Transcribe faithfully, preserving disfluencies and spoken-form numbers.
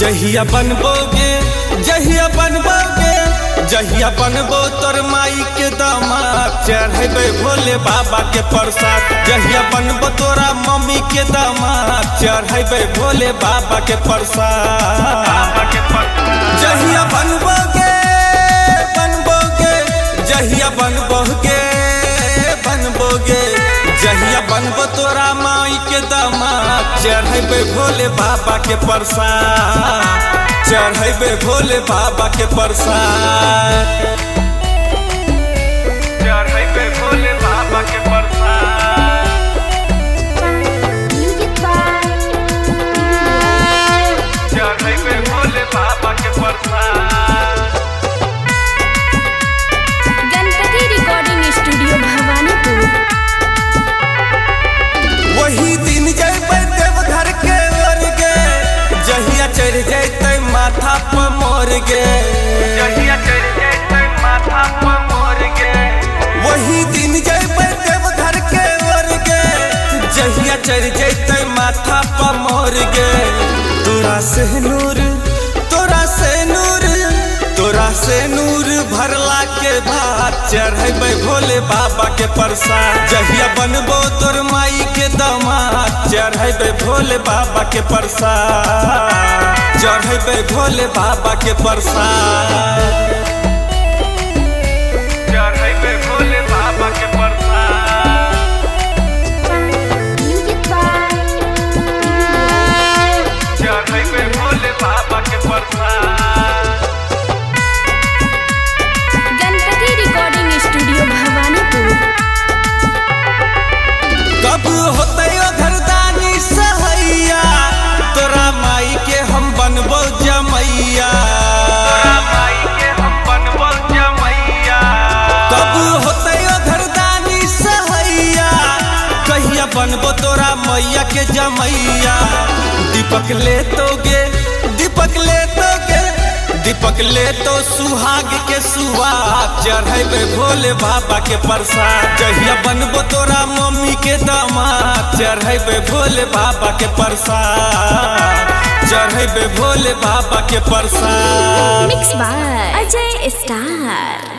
जहिया बनबोगे जहिया बनबोगे जहिया बनबो तोर माई के दामाद चढ़ेबे भोले बाबा के प्रसाद। जहिया बनबो तोरा मम्मी के दामाद चढ़ेबे भोले बाबा के प्रसाद। जहिया बनबोगे बनबोगे जहिया बनबोगे बनबोगे जहिया बनबो तोरा माई के दामाद चढ़ेबे भोले बाबा के प्रसाद। चढ़ेबे भोले बाबा के प्रसाद। चढ़ेबे भोले बाबा के प्रसाद। चढ़ेबे भोले बाबा के प्रसाद। Ganpati recording studio Bhawanipur. वही दिन जयबे देवघर के वर्गे जहिया चढ़ जाए माथा पर मोर गे जहिया चढ़ जाए माथा पर मोर गे। वही दिन जयबे देवघर के वर्गे जहिया चढ़ जाए माथा पर मोर गे। तोरा से नूर तोरा से नूर तोरा से नूर भरला के भात चढ़ेबे भोले बाबा के प्रसाद। जहिया बनबो तोर माई के दामाद चढ़ेबे भोले बाबा के प्रसाद। चढ़ेबे भोले बाबा के प्रसाद। चढ़ेबे भोले बाबा के प्रसाद। चढ़ेबे भोले बाबा के प्रसाद। Ganpati recording studio Bhawanipur. कब होते हो घरदानी सहैया तोरा माई के हम बनबो जमैया। तोरा माई के हम बनबो जमैया। कब होते हो घरदानी सहैया कहिया बनबो तोरा मैया के जमैया। दीपक ले तोगे दीपक ले तोगे दीपक ले तो सुहाग के सुहाग चढ़ेबे भोले बाबा के प्रसाद। जहिया बनबो तोरा मम्मी के दामाद चढ़ेबे भोले बाबा के प्रसाद। चढ़ेबे भोले बाबा के प्रसाद। Mix by Ajay star.